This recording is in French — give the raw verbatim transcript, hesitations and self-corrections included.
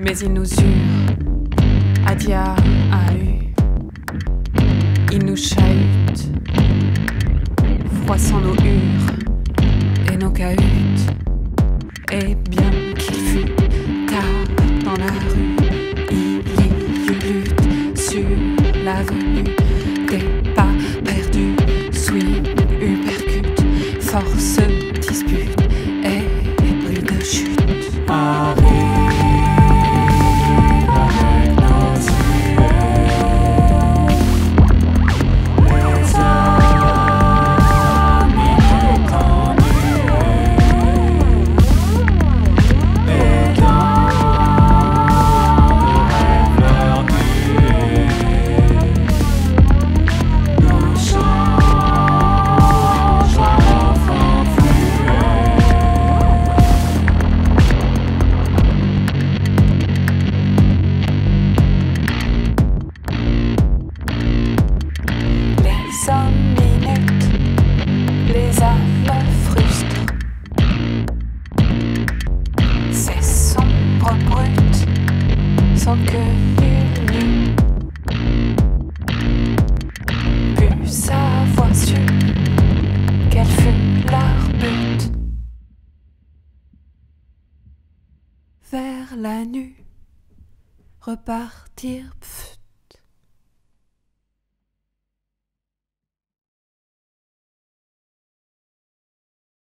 mais il nous jure, Adia a eu. Il nous chahute, froissant nos hurles et nos cahutes. Et bien qu'il fût tard dans la rue, il y eut lutte sur l'avenue. Des pas perdus, suit, eut percute, force dispute et plus de chute. Ah. Les âmes frustrent, c'est sombre brut, sans que nul n'eût pu savoir su quel fut leur but. Vers la nuit, repartir